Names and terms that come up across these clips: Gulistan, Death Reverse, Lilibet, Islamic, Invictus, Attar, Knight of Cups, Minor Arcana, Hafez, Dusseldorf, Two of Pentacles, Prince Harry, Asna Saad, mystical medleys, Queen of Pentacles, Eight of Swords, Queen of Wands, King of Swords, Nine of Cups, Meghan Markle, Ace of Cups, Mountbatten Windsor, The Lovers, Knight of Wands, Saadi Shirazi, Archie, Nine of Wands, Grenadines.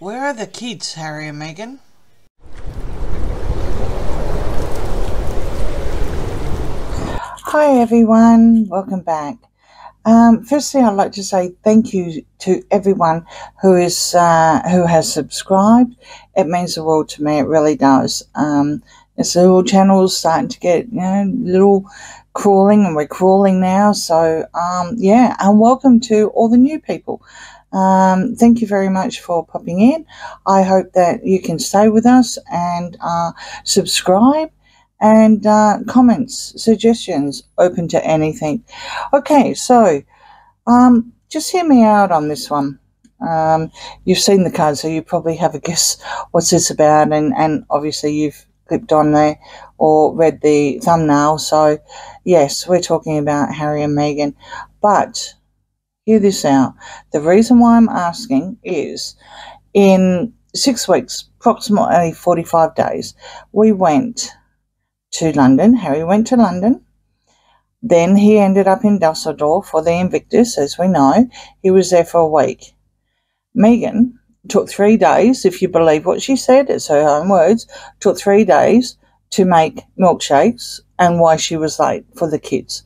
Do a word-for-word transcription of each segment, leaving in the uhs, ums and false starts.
Where are the kids, Harry and Meghan? Hi everyone, welcome back. Um, firstly, I'd like to say thank you to everyone who is uh, who has subscribed. It means the world to me. It really does. Um, this little channel is starting to get you know little crawling, and we're crawling now. So um, yeah, and welcome to all the new people. Um, thank you very much for popping in. I hope that you can stay with us and uh, subscribe. And uh, comments, suggestions, open to anything. Okay, so um, just hear me out on this one. Um, you've seen the card, so you probably have a guess what's this about, and, and obviously you've clicked on there or read the thumbnail. So, yes, we're talking about Harry and Meghan. But hear this out. The reason why I'm asking is in six weeks, approximately forty-five days, we went to London. Harry went to London. Then he ended up in Dusseldorf for the Invictus, as we know. He was there for a week. Meghan took three days, if you believe what she said, it's her own words, took three days to make milkshakes and why she was late for the kids.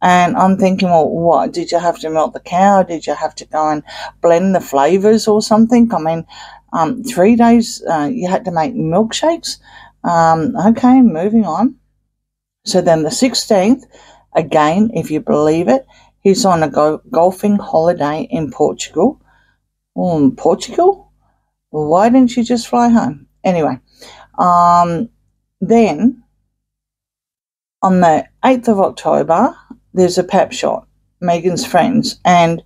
And I'm thinking, well, what? Did you have to milk the cow? Did you have to go and blend the flavours or something? I mean, um, three days uh, you had to make milkshakes? Um, okay, moving on. So then the sixteenth, again, if you believe it, he's on a go golfing holiday in Portugal. Oh, Portugal? Why didn't you just fly home? Anyway, um, then on the eighth of October, there's a pap shot, Meghan's friends, and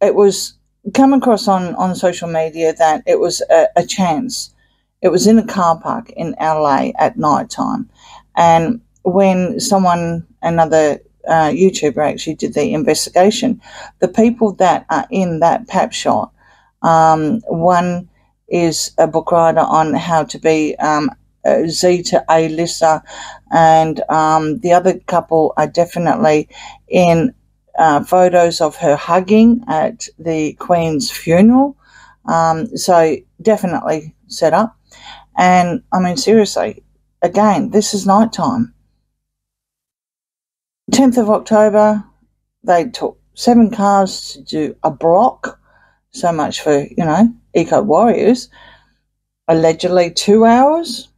it was come across on, on social media that it was a, a chance. It was in a car park in L A at night time. And when someone, another uh, YouTuber actually did the investigation, the people that are in that pap shot, um, one is a book writer on how to be um, a Z to A-lister, and um, the other couple are definitely in uh, photos of her hugging at the Queen's funeral. Um, so definitely set up. And, I mean, seriously, again, this is night time. tenth of October, they took seven cars to do a block. So much for, you know, eco-warriors. Allegedly two hours.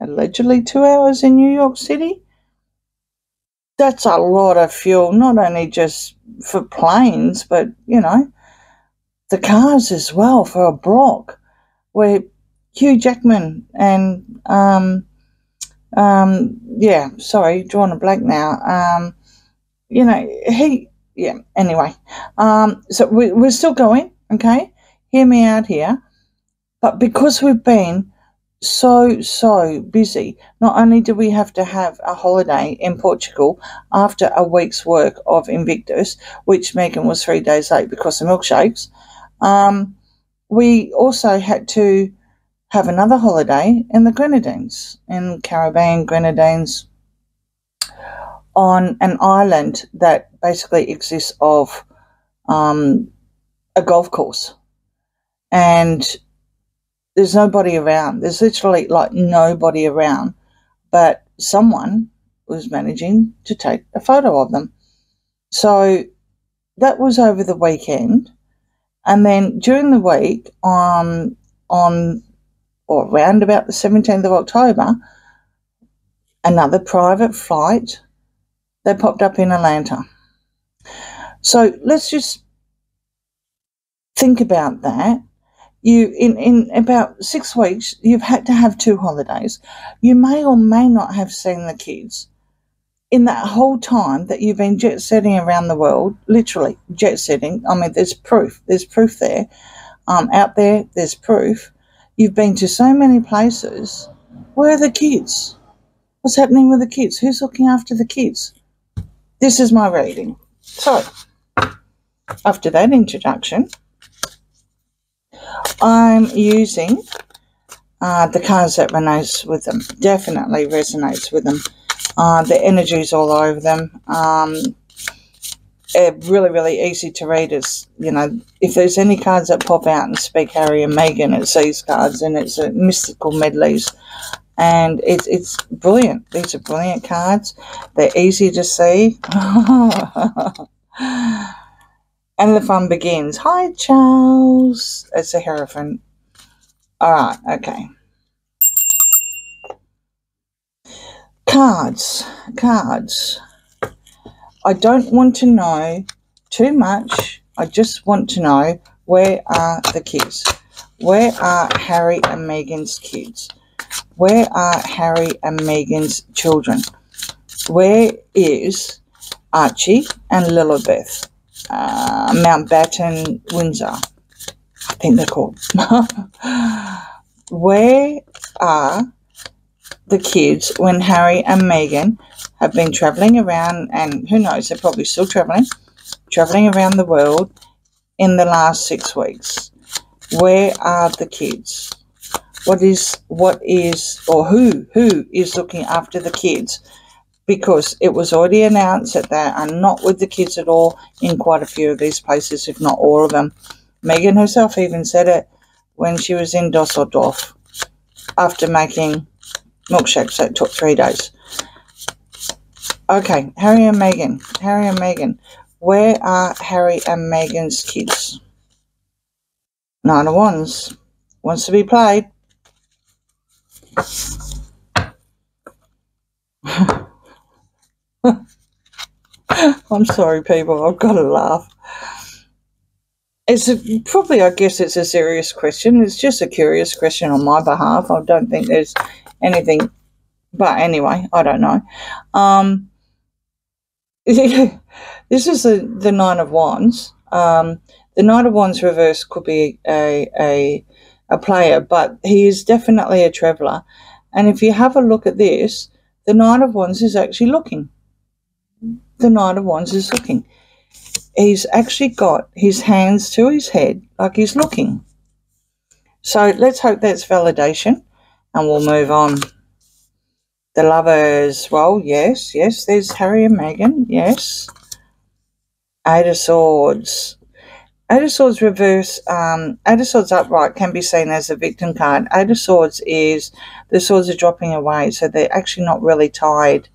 Allegedly two hours in New York City. That's a lot of fuel, not only just for planes, but, you know, the cars as well for a block where Hugh Jackman and um um yeah, sorry, drawing a blank now. Um you know, he yeah, anyway. Um so we we're still going, okay? Hear me out here. But because we've been so so busy, not only do we have to have a holiday in Portugal after a week's work of Invictus, which Meghan was three days late because of milkshakes, um we also had to have another holiday in the Grenadines, in Caribbean Grenadines, on an island that basically exists of um, a golf course. And there's nobody around. There's literally like nobody around, but someone was managing to take a photo of them. So that was over the weekend. And then during the week, um, on or around about the seventeenth of October, another private flight, they popped up in Atlanta. So let's just think about that. You, in, in about six weeks, you've had to have two holidays. You may or may not have seen the kids. In that whole time that you've been jet-setting around the world, literally jet-setting, I mean, there's proof. There's proof there. Um, out there, there's proof. You've been to so many places. Where are the kids? What's happening with the kids? Who's looking after the kids? This is my reading. So, after that introduction, I'm using uh, the cards that resonates with them. Definitely resonates with them. Uh, the energy's all over them. Um, uh, really, really easy to read. It's, you know, if there's any cards that pop out and speak Harry and Meghan, it's these cards, and it's a mystical medleys. And it's it's brilliant. These are brilliant cards. They're easy to see. And the fun begins. Hi, Charles. It's a hierophant. All right, okay. Cards, cards. I don't want to know too much. I just want to know, where are the kids? Where are Harry and Meghan's kids? Where are Harry and Meghan's children? Where is Archie and Lilibet? Uh, Mountbatten Windsor, I think they're called. Where are the kids when Harry and Meghan have been travelling around, and who knows, they're probably still travelling, travelling around the world in the last six weeks? Where are the kids? What is, what is, or who, who is looking after the kids? Because it was already announced that they are not with the kids at all in quite a few of these places, if not all of them. Meghan herself even said it when she was in Dusseldorf after making milkshakes that took three days. Okay, Harry and Meghan, Harry and Meghan. Where are Harry and Meghan's kids? Nine of Wands wants to be played. I'm sorry, people. I've got to laugh. It's a, probably, I guess, it's a serious question. It's just a curious question on my behalf. I don't think there's anything. But anyway, I don't know. Um, this is the, the Nine of Wands. Um, the Nine of Wands reverse could be a, a, a player, but he is definitely a traveller. And if you have a look at this, the Nine of Wands is actually looking. The Knight of Wands is looking. He's actually got his hands to his head like he's looking. So let's hope that's validation, and we'll move on. The Lovers. Well, yes, yes, there's Harry and Meghan, yes. Eight of Swords. Eight of Swords reverse. Um, Eight of Swords upright can be seen as a victim card. Eight of Swords is, the swords are dropping away, so they're actually not really tied.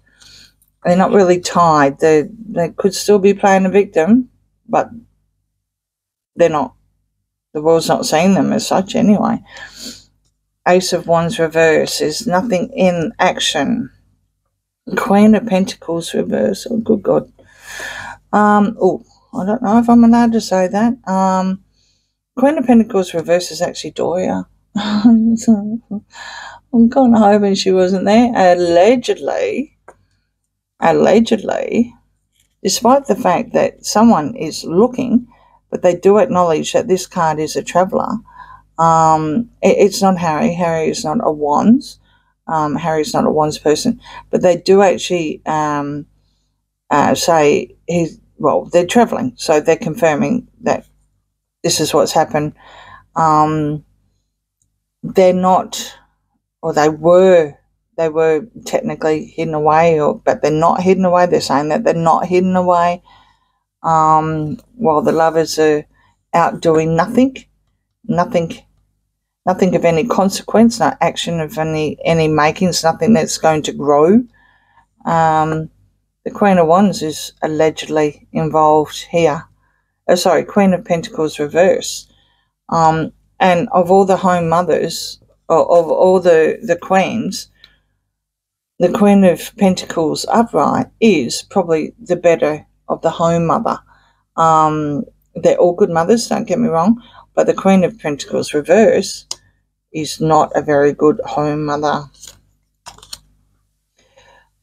They're not really tied. They they could still be playing a victim, but they're not. The world's not seeing them as such anyway. Ace of Wands reverse is nothing in action. Queen of Pentacles reverse. Oh, good God. Um, oh, I don't know if I'm allowed to say that. Um, Queen of Pentacles reverse is actually Doria. I'm kind of hoping she wasn't there. Allegedly. Allegedly, despite the fact that someone is looking, but they do acknowledge that this card is a traveller. Um, it, it's not Harry. Harry is not a Wands. Um, Harry is not a Wands person. But they do actually um, uh, say, he's, well, they're travelling. So they're confirming that this is what's happened. Um, they're not, or they were, they were technically hidden away, or but they're not hidden away. They're saying that they're not hidden away. Um, while the Lovers are out doing nothing, nothing, nothing of any consequence, no action of any any makings, nothing that's going to grow. Um, the Queen of Wands is allegedly involved here. Oh, sorry, Queen of Pentacles reverse. Um, and of all the home mothers, or of all the the queens, the Queen of Pentacles upright is probably the better of the home mother. Um, they're all good mothers, don't get me wrong, but the Queen of Pentacles reverse is not a very good home mother.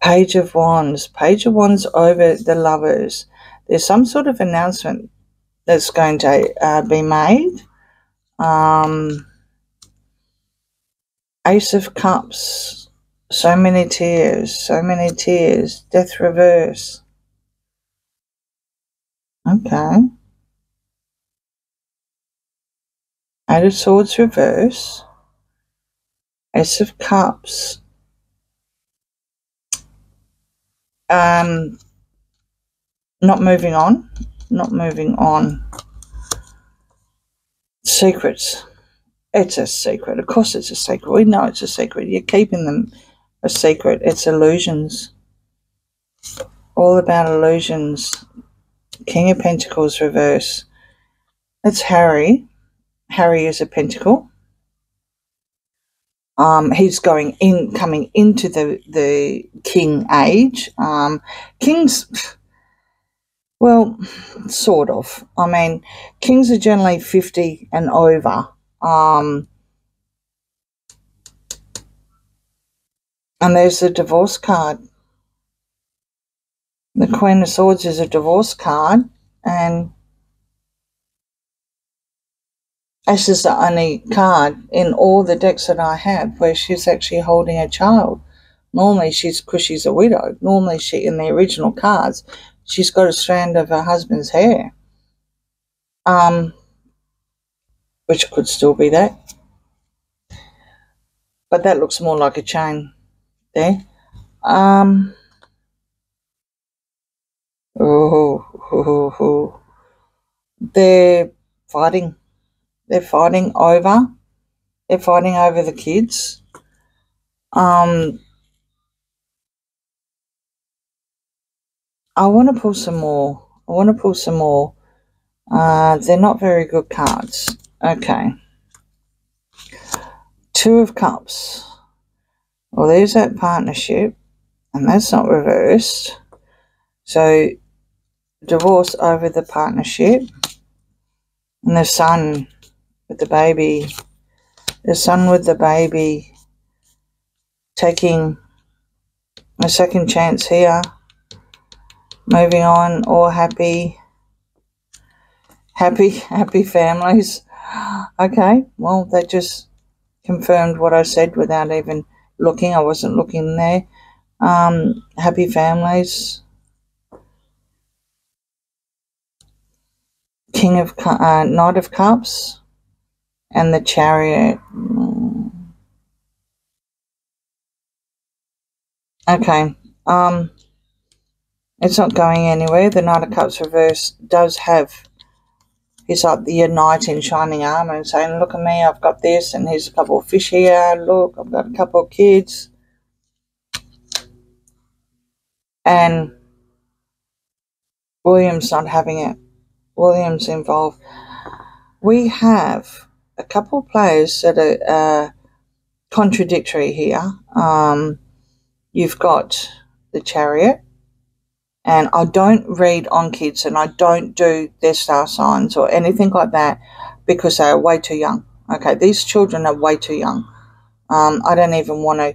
Page of Wands. Page of Wands over the Lovers. There's some sort of announcement that's going to uh, be made. Um, Ace of Cups. So many tears, so many tears. Death reverse. Okay. Eight of Swords reverse. Ace of Cups. Um, Not moving on. Not moving on. Secrets. It's a secret. Of course it's a secret. We know it's a secret. You're keeping them a secret. It's illusions. All about illusions. King of Pentacles reverse. It's Harry. Harry is a pentacle. Um, he's going in, coming into the the king age. Um, kings, well, sort of. I mean, kings are generally fifty and over, um, and there's the divorce card. The Queen of Swords is a divorce card, and Ash is the only card in all the decks that I have where she's actually holding a child. Normally she's, because she's a widow, normally she, in the original cards, she's got a strand of her husband's hair. Um, which could still be that. But that looks more like a chain there. Um, oh, oh, oh. They're fighting. They're fighting over, they're fighting over the kids. Um, I want to pull some more. I want to pull some more. Uh, they're not very good cards. Okay. Two of Cups. Well, there's that partnership, and that's not reversed. So, divorce over the partnership, and the son. With the baby, the son with the baby, taking a second chance here, moving on, or happy, happy, happy families. Okay, well, that just confirmed what I said without even looking. I wasn't looking there. Um, happy families. King of, uh, Knight of Cups. And the Chariot. Okay. Um, it's not going anywhere. The Knight of Cups reverse does have, he's like the knight in shining armour and saying, look at me, I've got this, and here's a couple of fish here. Look, I've got a couple of kids. And William's not having it. William's involved. We have a couple of players that are uh, contradictory here. Um, you've got the Chariot, and I don't read on kids, and I don't do their star signs or anything like that because they are way too young. Okay, these children are way too young. Um, I don't even want to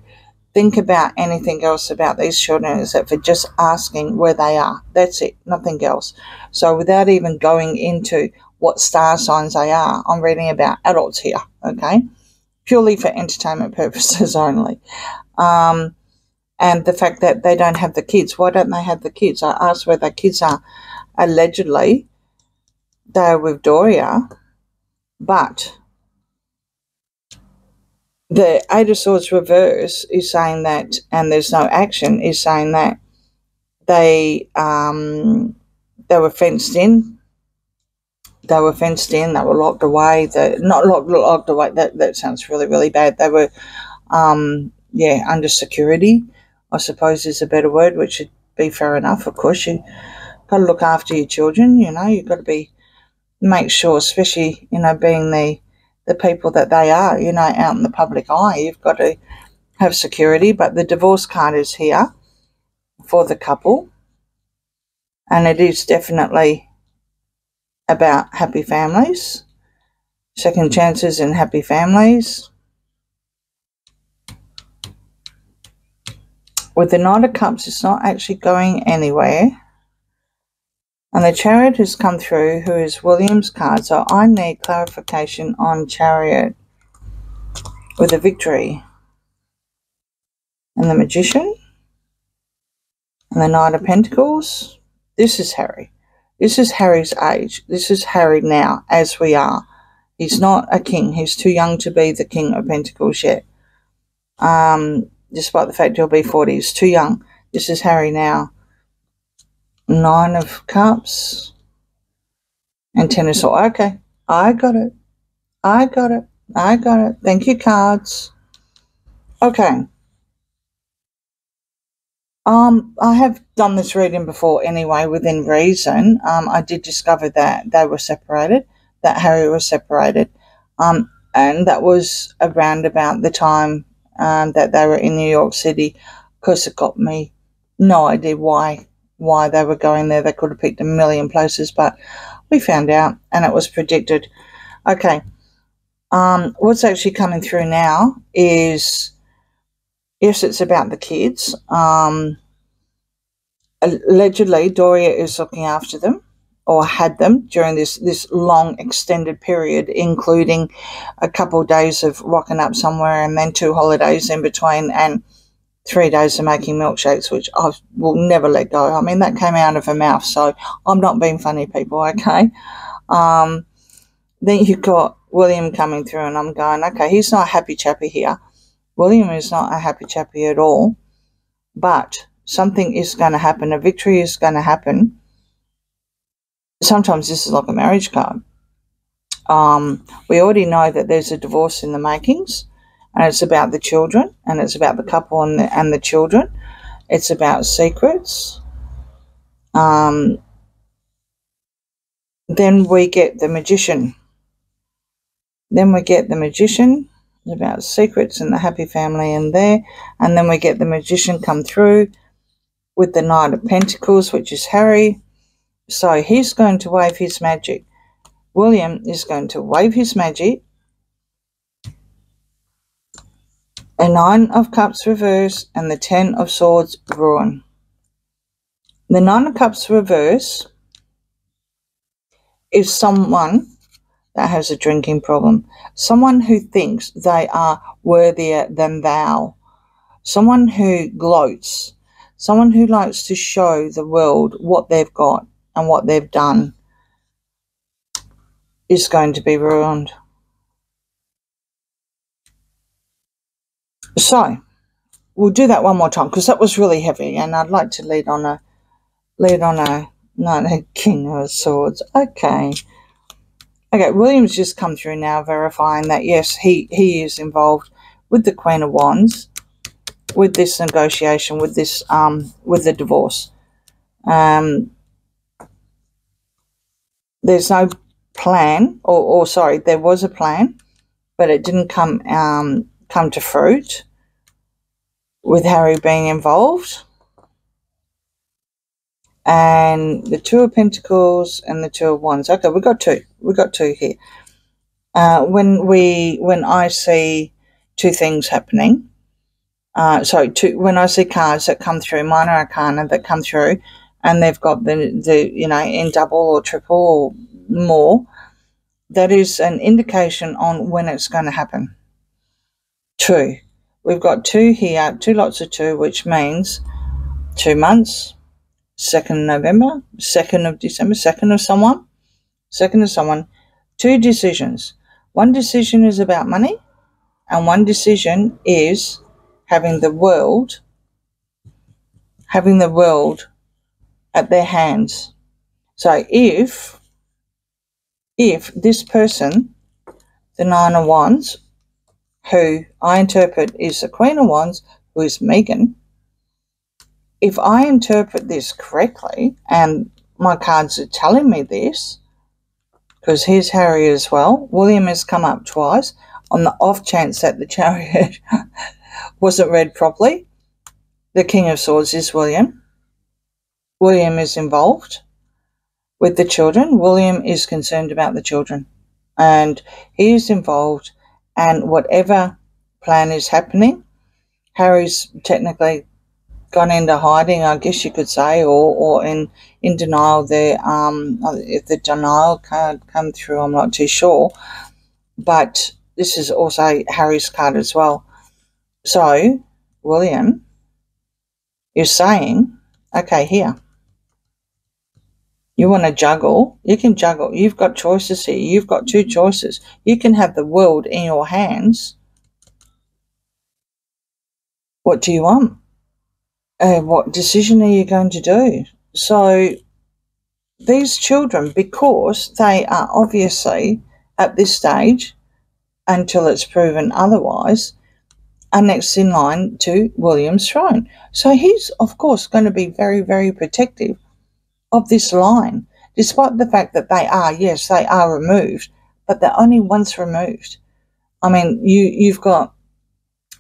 think about anything else about these children except for just asking where they are. That's it, nothing else. So without even going into what star signs they are, I'm reading about adults here, okay? Purely for entertainment purposes only. Um, and the fact that they don't have the kids. Why don't they have the kids? I asked where their kids are. Allegedly, they're with Doria, but the Eight of Swords reverse is saying that, and there's no action, is saying that they, um, they were fenced in. They were fenced in, they were locked away, they, not locked, locked away, that, that sounds really, really bad. They were, um, yeah, under security, I suppose is a better word, which should be fair enough. Of course, you've got to look after your children, you know, you've got to be, make sure, especially, you know, being the, the people that they are, you know, out in the public eye, you've got to have security. But the divorce card is here for the couple, and it is definitely about happy families, second chances and happy families. With the Knight of Cups, it's not actually going anywhere. And the Chariot has come through, who is William's card, so I need clarification on Chariot with a victory. And the Magician. And the Knight of Pentacles. This is Harry. This is Harry's age. This is Harry now, as we are. He's not a king. He's too young to be the King of Pentacles yet. Um, despite the fact he'll be forty. He's too young. This is Harry now. Nine of Cups and Ten of Swords. Okay, I got it. I got it. I got it. Thank you, cards. Okay. Um, I have done this reading before anyway, within reason. Um, I did discover that they were separated, that Harry was separated. Um, and that was around about the time um, that they were in New York City, because it got me no idea why, why they were going there. They could have picked a million places, but we found out and it was predicted. Okay. Um, what's actually coming through now is, yes, it's about the kids. Um, allegedly, Doria is looking after them, or had them, during this, this long extended period, including a couple of days of rocking up somewhere and then two holidays in between and three days of making milkshakes, which I will never let go. I mean, that came out of her mouth, so I'm not being funny, people, okay? Um, then you've got William coming through, and I'm going, okay, he's not a happy chappy here. William is not a happy chappy at all, but something is going to happen. A victory is going to happen. Sometimes this is like a marriage card. Um, we already know that there's a divorce in the makings, and it's about the children, and it's about the couple and the, and the children. It's about secrets. Um, then we get the magician. Then we get the magician. About secrets and the happy family in there, and then we get the magician come through with the Knight of Pentacles, which is Harry. So he's going to wave his magic. William is going to wave his magic. A Nine of Cups reverse and the Ten of Swords ruin. The Nine of Cups reverse is someone that has a drinking problem. Someone who thinks they are worthier than thou. Someone who gloats. Someone who likes to show the world what they've got and what they've done is going to be ruined. So, we'll do that one more time because that was really heavy, and I'd like to lead on a, lead on a, no, a King of Swords. Okay. Okay, William's just come through now verifying that, yes, he, he is involved with the Queen of Wands, with this negotiation, with this um, with the divorce. Um, there's no plan, or, or sorry, there was a plan, but it didn't come, um, come to fruit with Harry being involved. And the Two of Pentacles and the Two of Wands. Okay, we got two. We got two here. Uh, when we, when I see two things happening, uh, sorry, two, when I see cards that come through, Minor Arcana that come through, and they've got the, the you know, in double or triple or more, that is an indication on when it's going to happen. Two. We've got two here, two lots of two, which means two months. second of November, second of December, second of someone, second of someone, two decisions. One decision is about money, and one decision is having the world, having the world at their hands. So if, if this person, the Nine of Wands, who I interpret is the Queen of Wands, who is Megan, if I interpret this correctly, and my cards are telling me this, because here's Harry as well. William has come up twice on the off chance that the Chariot wasn't read properly. The King of Swords is William. William is involved with the children. William is concerned about the children, and he is involved, and whatever plan is happening, Harry's technically gone into hiding, I guess you could say, or, or in, in denial there. Um, if the denial can't come through, I'm not too sure. But this is also Harry's card as well. So, William is saying, okay, here, you want to juggle, you can juggle. You've got choices here. You've got two choices. You can have the world in your hands. What do you want? Uh, what decision are you going to do? So these children, because they are obviously at this stage, until it's proven otherwise, are next in line to William's throne. So he's, of course, going to be very, very protective of this line, despite the fact that they are, yes, they are removed, but they're only once removed. I mean, you, you've got,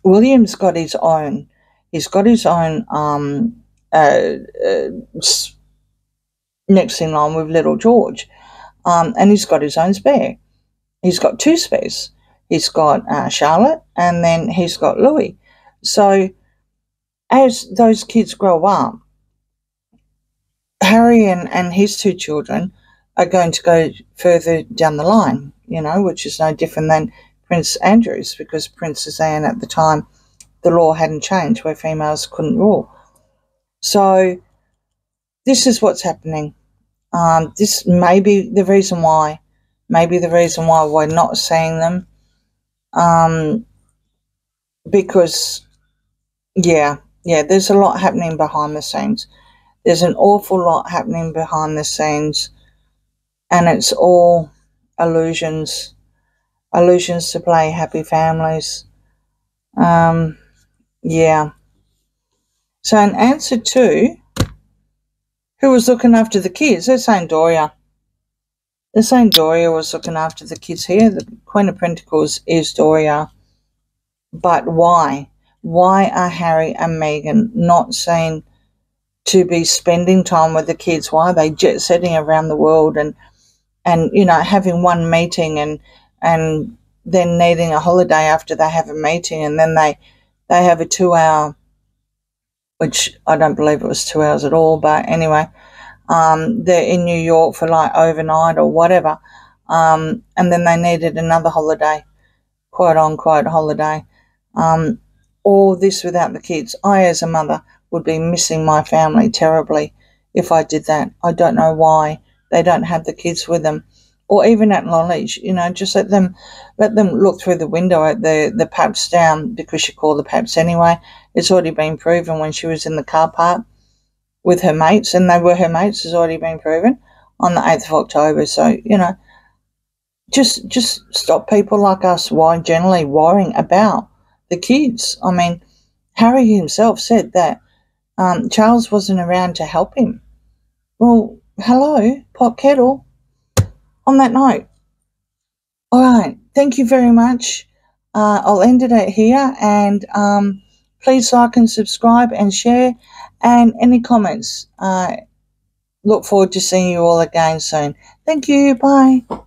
William's got his own, he's got his own um, uh, uh, next in line with little George, um, and he's got his own spare. He's got two spares. He's got uh, Charlotte, and then he's got Louis. So as those kids grow up, Harry and, and his two children are going to go further down the line, you know, which is no different than Prince Andrew's, because Princess Anne at the time, the law hadn't changed where females couldn't rule. So this is what's happening. Um, this may be the reason why, maybe the reason why we're not seeing them. Um, because, yeah, yeah, there's a lot happening behind the scenes. There's an awful lot happening behind the scenes, and it's all illusions, illusions to play happy families. Um, yeah. So in answer to who was looking after the kids, they're saying Doria. They're saying Doria was looking after the kids here. The Queen of Pentacles is Doria. But why? Why are Harry and Meghan not seen to be spending time with the kids? Why are they jet-setting around the world and, and you know, having one meeting and and then needing a holiday after they have a meeting, and then they, they have a two-hour, which I don't believe it was two hours at all, but anyway, um, they're in New York for like overnight or whatever, um, and then they needed another holiday, quote-unquote holiday. Um, all this without the kids. I, as a mother, would be missing my family terribly if I did that. I don't know why they don't have the kids with them, or even at Lollies, you know, just let them let them look through the window at the, the Paps down, because she called the Paps anyway. It's already been proven when she was in the car park with her mates, and they were her mates, has already been proven on the eighth of October. So, you know, just just stop people like us why generally worrying about the kids. I mean, Harry himself said that Um, Charles wasn't around to help him. Well, hello, pot kettle. On that note, all right, thank you very much. Uh, I'll end it at here, and um, please like and subscribe and share, and any comments. Uh, look forward to seeing you all again soon. Thank you, bye.